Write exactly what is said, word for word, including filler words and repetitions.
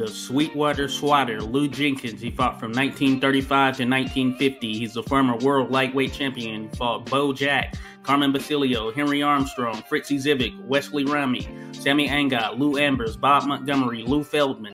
the Sweetwater Swatter, Lew Jenkins. He fought from nineteen thirty-five to nineteen fifty. He's a former world lightweight champion. He fought Bo Jack, Carmen Basilio, Henry Armstrong, Fritzie Zivic, Wesley Ramey, Sammy Angott, Lou Ambers, Bob Montgomery, Lew Feldman,